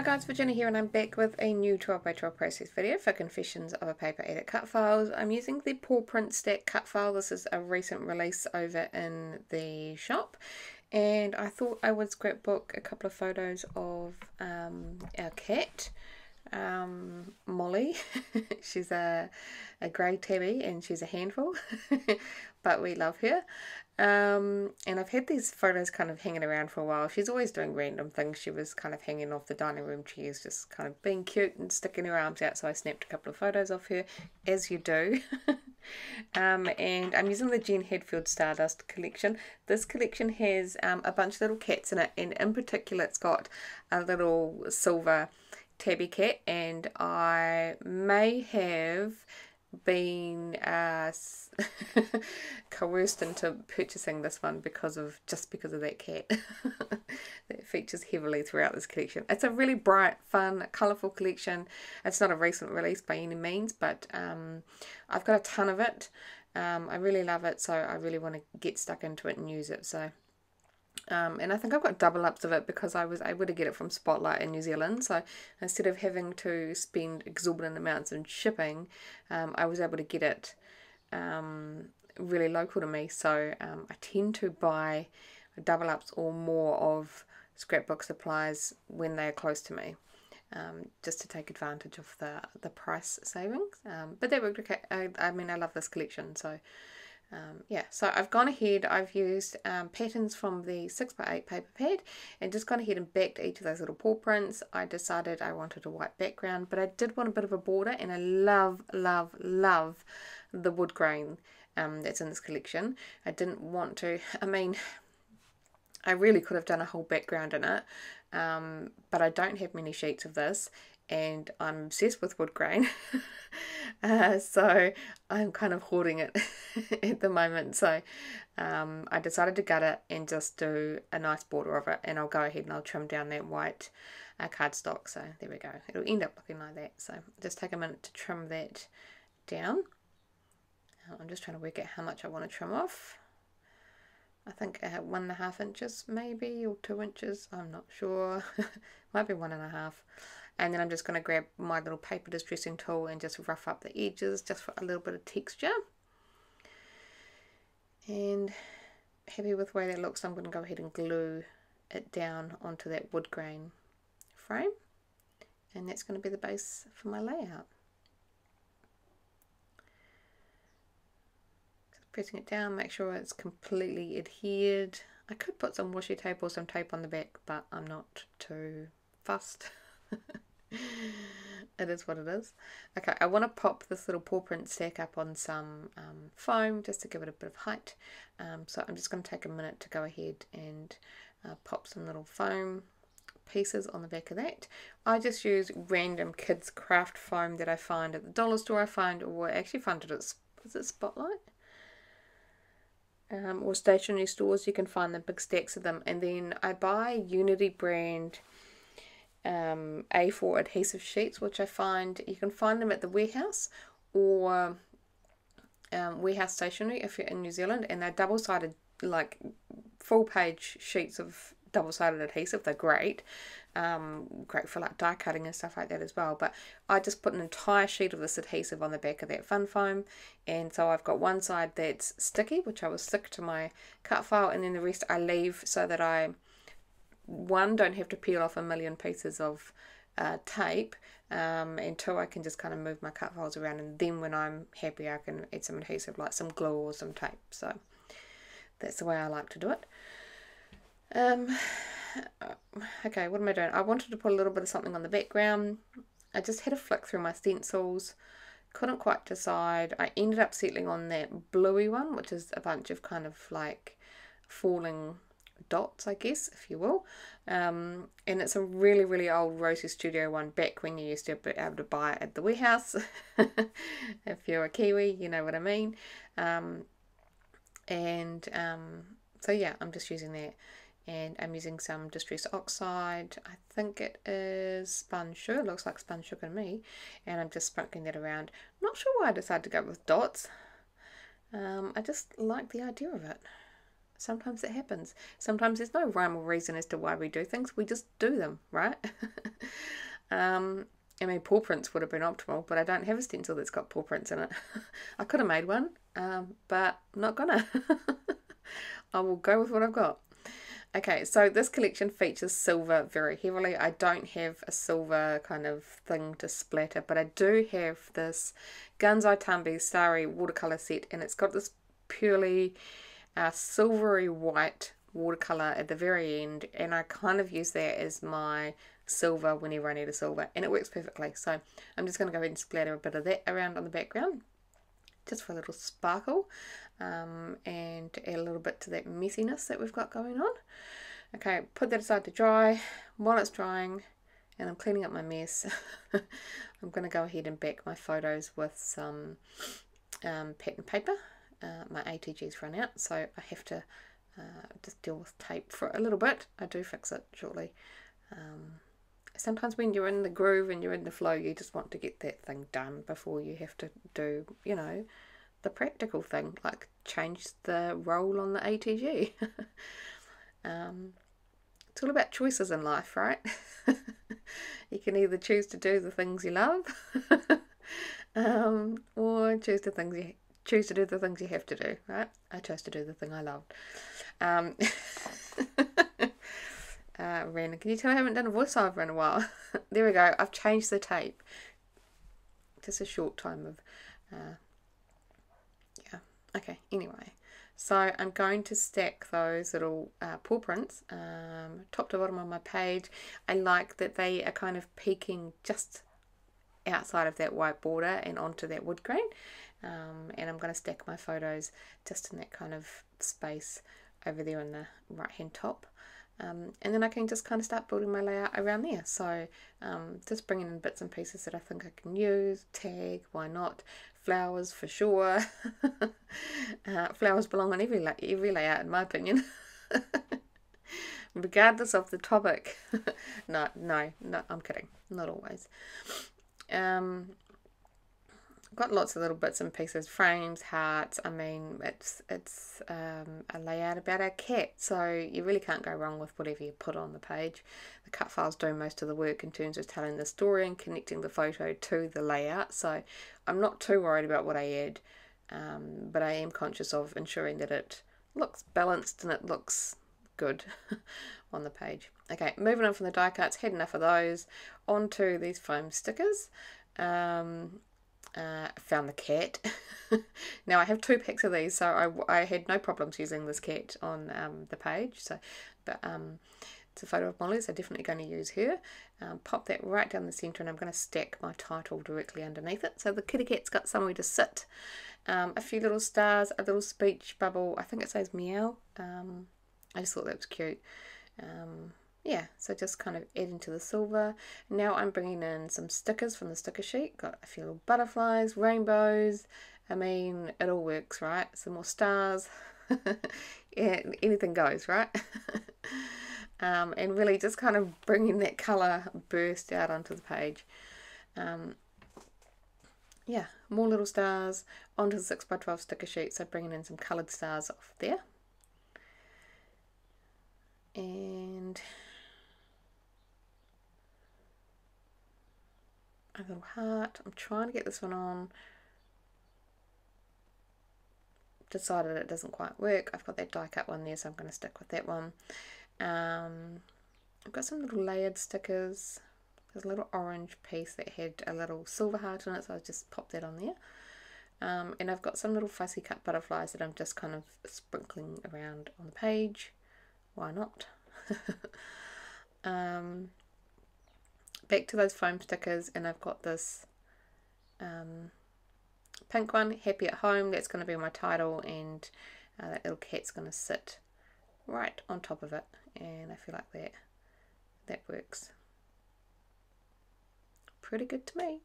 Hi guys, Virginia here, and I'm back with a new 12 by 12 process video for Confessions of a Paper Addict cut files. I'm using the Pawprint Stack cut file. This is a recent release over in the shop, and I thought I would scrapbook a couple of photos of our cat, Molly. She's a grey tabby and she's a handful, but we love her. And I've had these photos kind of hanging around for a while. She's always doing random things. She was kind of hanging off the dining room chairs, just kind of being cute and sticking her arms out. So I snapped a couple of photos of her, as you do. And I'm using the Jen Hadfield Stardust collection. This collection has a bunch of little cats in it, and in particular it's got a little silver tabby cat, and I may have been coerced into purchasing this one just because of that cat. That features heavily throughout this collection. It's a really bright, fun, colourful collection. It's not a recent release by any means, but I've got a ton of it. I really love it, so I really want to get stuck into it and use it. So and I think I've got double ups of it because I was able to get it from Spotlight in New Zealand. So instead of having to spend exorbitant amounts in shipping, I was able to get it really local to me. So I tend to buy double ups or more of scrapbook supplies when they are close to me, just to take advantage of the price savings. But that worked okay. I mean, I love this collection, so. Yeah, so I've gone ahead, I've used patterns from the 6x8 paper pad and just gone ahead and backed each of those little paw prints. I decided I wanted a white background, but I did want a bit of a border, and I love, love, love the wood grain that's in this collection. I didn't want to, I mean, I really could have done a whole background in it, but I don't have many sheets of this, and I'm obsessed with wood grain. So I'm kind of hoarding it at the moment, so I decided to gut it and just do a nice border of it, and I'll go ahead and I'll trim down that white cardstock. So there we go, it'll end up looking like that. So just take a minute to trim that down. I'm just trying to work out how much I want to trim off. I think 1.5 inches maybe, or 2 inches, I'm not sure. Might be 1.5. And then I'm just going to grab my little paper distressing tool and just rough up the edges just for a little bit of texture. And happy with the way that looks, I'm going to go ahead and glue it down onto that wood grain frame. And that's going to be the base for my layout. Just pressing it down, make sure it's completely adhered. I could put some washi tape or some tape on the back, but I'm not too fussed. It is what it is. Okay, I want to pop this little pawprint stack up on some foam just to give it a bit of height. So I'm just going to take a minute to go ahead and pop some little foam pieces on the back of that. I just use random kids craft foam that I find at the dollar store. I actually found it at, is it Spotlight? Or stationery stores. You can find the big stacks of them. And then I buy Unity brand A4 adhesive sheets, which I find you can find them at the warehouse or warehouse stationery if you're in New Zealand, and they're double-sided, like full-page sheets of double-sided adhesive. They're great, great for like die cutting and stuff like that as well. But I just put an entire sheet of this adhesive on the back of that fun foam, and so I've got one side that's sticky, which I will stick to my cut file, and then the rest I leave so that I don't have to peel off a million pieces of tape, and two, I can just kind of move my cut files around, and then when I'm happy I can add some adhesive, like some glue or some tape. So that's the way I like to do it. Okay, what am I doing? I wanted to put a little bit of something on the background. I just had a flick through my stencils, couldn't quite decide. I ended up settling on that bluey one, which is a bunch of kind of like falling dots, I guess, if you will, and it's a really, really old Rosie Studio one, back when you used to be able to buy it at the warehouse. If you're a Kiwi, you know what I mean. So yeah, I'm just using that, and I'm using some distress oxide. I think it is spun sugar. It looks like spun sugar to me, and I'm just sprinkling that around. Not sure why I decided to go with dots. I just like the idea of it. Sometimes it happens. Sometimes there's no rhyme or reason as to why we do things. We just do them, right? I mean, paw prints would have been optimal, but I don't have a stencil that's got paw prints in it. I could have made one, but I'm not gonna. I will go with what I've got. Okay, so this collection features silver very heavily. I don't have a silver kind of thing to splatter, but I do have this Gansai Tambi Sari watercolour set, and it's got this purely silvery white watercolour at the very end, and I kind of use that as my silver whenever I need a silver, and it works perfectly. So I'm just going to go ahead and splatter a bit of that around on the background, just for a little sparkle, and add a little bit to that messiness that we've got going on. Okay, put that aside to dry. While it's drying and I'm cleaning up my mess, I'm going to go ahead and back my photos with some pattern paper. My ATG's run out, so I have to just deal with tape for a little bit. I do fix it shortly. Sometimes when you're in the groove and you're in the flow, you just want to get that thing done before you have to do, you know, the practical thing, like change the roll on the ATG. It's all about choices in life, right? You can either choose to do the things you love, or choose to do the things you have to do, right? I chose to do the thing I loved. Rena, can you tell I haven't done a voiceover in a while? There we go, I've changed the tape. Just a short time of, yeah, okay, anyway. So I'm going to stack those little paw prints, top to bottom on my page. I like that they are kind of peeking just outside of that white border and onto that wood grain. And I'm going to stack my photos just in that kind of space over there on the right hand top. And then I can just kind of start building my layout around there. So just bringing in bits and pieces that I think I can use. Tag, why not? Flowers for sure. Flowers belong on every layout in my opinion. Regardless of the topic. No, I'm kidding. Not always. Got lots of little bits and pieces, frames, hearts. I mean, it's a layout about our cat, so you really can't go wrong with whatever you put on the page. The cut files do most of the work in terms of telling the story and connecting the photo to the layout, so I'm not too worried about what I add, but I am conscious of ensuring that it looks balanced and it looks good on the page. Okay, moving on from the die cuts, had enough of those, onto these foam stickers. Found the cat. Now I have 2 packs of these, so I had no problems using this cat on the page. So, but it's a photo of Molly, so definitely going to use her. Pop that right down the centre, and I'm going to stack my title directly underneath it, so the kitty cat's got somewhere to sit. A few little stars, a little speech bubble. I think it says meow. I just thought that was cute. Yeah, so just kind of adding to the silver. Now I'm bringing in some stickers from the sticker sheet. Got a few little butterflies, rainbows. I mean, it all works, right? Some more stars. Yeah, anything goes, right? And really just kind of bringing that colour burst out onto the page. Yeah, more little stars onto the 6x12 sticker sheet. So bringing in some coloured stars off there. And a little heart. I'm trying to get this one on. Decided it doesn't quite work. I've got that die cut one there, so I'm going to stick with that one. I've got some little layered stickers. There's a little orange piece that had a little silver heart in it, so I just popped that on there. And I've got some little fussy cut butterflies that I'm just kind of sprinkling around on the page. Why not? Back to those foam stickers, and I've got this pink one, Happy at Home. That's going to be my title, and that little cat's going to sit right on top of it, and I feel like that works pretty good to me.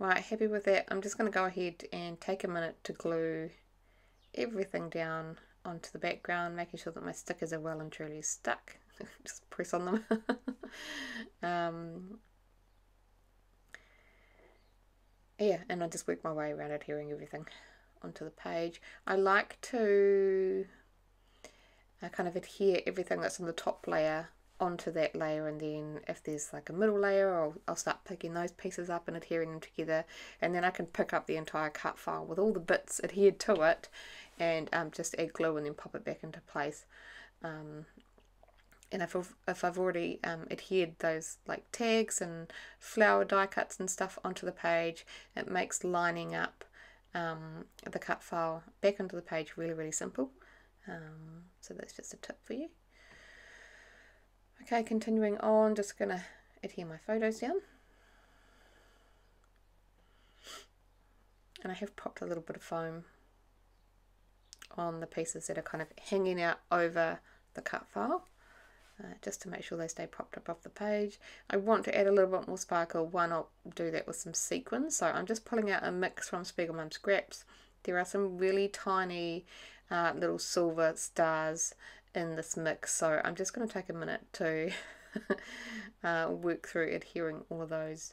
Right, happy with that. I'm just going to go ahead and take a minute to glue everything down onto the background, making sure that my stickers are well and truly stuck. Just press on them. Yeah, and I just work my way around adhering everything onto the page. I like to I kind of adhere everything that's on the top layer onto that layer, and then if there's like a middle layer, I'll start picking those pieces up and adhering them together, and then I can pick up the entire cut file with all the bits adhered to it and just add glue and then pop it back into place. And if I've already adhered those like tags and flower die cuts and stuff onto the page, it makes lining up the cut file back onto the page really simple. So that's just a tip for you. Okay, continuing on, just gonna adhere my photos down. And I have popped a little bit of foam on the pieces that are kind of hanging out over the cut file, just to make sure they stay propped up off the page. I want to add a little bit more sparkle. Why not do that with some sequins? So I'm just pulling out a mix from Spiegel Mum Scraps. There are some really tiny little silver stars in this mix, so I'm just going to take a minute to work through adhering all of those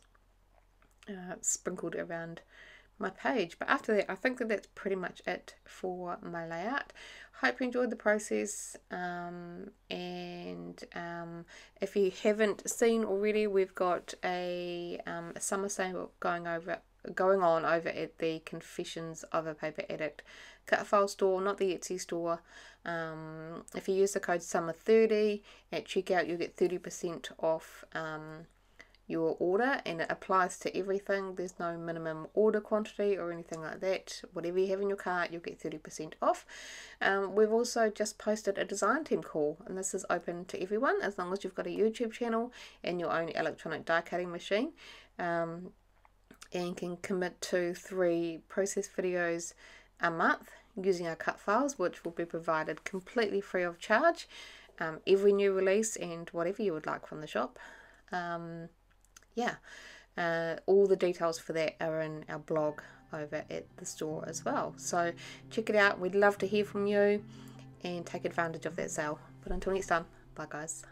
sprinkled around my page. But after that, I think that that's pretty much it for my layout. Hope you enjoyed the process, and if you haven't seen already, we've got a summer sale going on over at the Confessions of a Paper Addict cut file store, not the Etsy store. If you use the code SUMMER30 at checkout, you'll get 30% off your order, and it applies to everything. There's no minimum order quantity or anything like that. Whatever you have in your cart, you'll get 30% off. We've also just posted a design team call, and this is open to everyone as long as you've got a YouTube channel and your own electronic die cutting machine, and can commit to 3 process videos a month using our cut files, which will be provided completely free of charge, every new release and whatever you would like from the shop. All the details for that are in our blog over at the store as well, so check it out. We'd love to hear from you and take advantage of that sale. But until next time, bye guys.